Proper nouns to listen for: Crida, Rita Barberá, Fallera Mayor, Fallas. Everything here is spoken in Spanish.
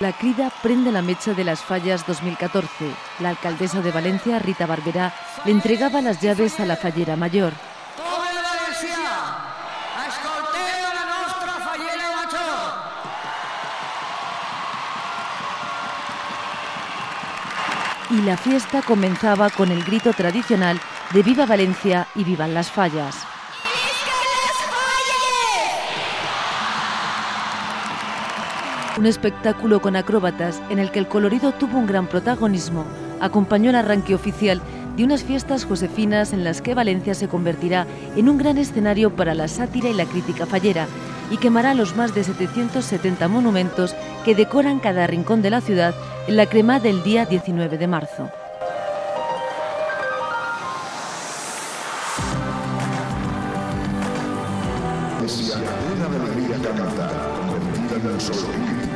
La Crida prende la mecha de las Fallas 2014. La alcaldesa de Valencia, Rita Barberá, le entregaba las llaves a la Fallera Mayor. Y la fiesta comenzaba con el grito tradicional de "Viva Valencia y vivan las Fallas". Un espectáculo con acróbatas en el que el colorido tuvo un gran protagonismo acompañó el arranque oficial de unas fiestas josefinas en las que Valencia se convertirá en un gran escenario para la sátira y la crítica fallera y quemará los más de 770 monumentos que decoran cada rincón de la ciudad en la crema del día 19 de marzo. Si a la alegría cantar, convertida en un sonreír.